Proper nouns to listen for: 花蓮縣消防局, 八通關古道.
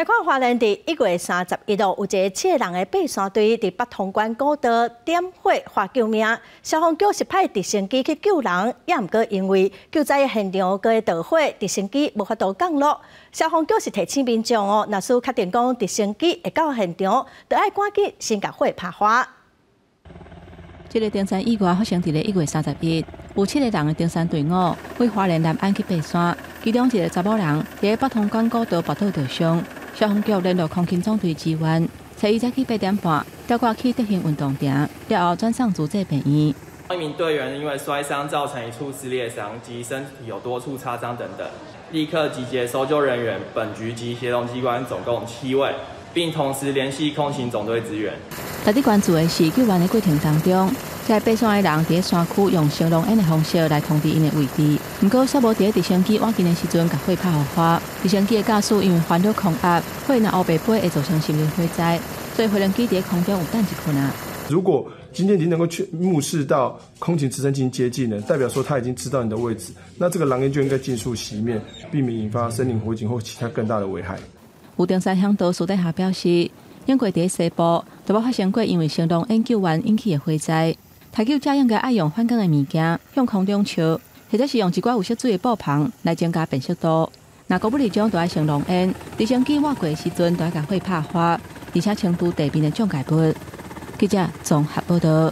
来看花莲伫1月31日有一个7人的爬山队伫北通关古道点火发救命，消防局是派直升机去救人，也毋过因为救灾现场个大火，直升机无法度降落。消防局是提醒民众哦，若是确定讲直升机会到现场，就爱赶紧先甲火拍花。 这个登山意外发生伫咧1月31日，有7个人的登山队伍为花莲南岸去爬山，其中一个查某人伫咧北通关古道跋倒受伤，消防局联络空勤总队支援，找伊早起8点半吊挂去德兴运动场，然后转送主治病院。一名队员因为摔伤造成1处撕裂伤及身体有多处擦伤等等，立刻集结搜救人员、本局及协同机关总共7位。 并同时联系空勤总队支援。值得关注的是，救援的过程当中，在爬山的人伫山区用消防员的方式来通知因的位置。不过，煞无伫直升机往近的时阵，甲火拍花。直升机的驾驶因为环绕空压，火若后背飞会造成森林火灾，所以无人机伫空中有等一困难。如果今天已经能够去目视到空勤直升机接近了，代表说他已经知道你的位置，那这个狼烟就应该尽速熄灭，避免引发森林火警或其他更大的危害。 有登山向导私底下表示，英国第一西部就冇发生过因为行动因救援引起的火灾。搜救者应该爱用反光的物件向空中照，或者是用一寡有色水的布棚来增加辨识度。若果不理想，就爱行动因直升机划过的时阵，就爱甲火拍花，而且清除地面的障碍物。记者综合报道。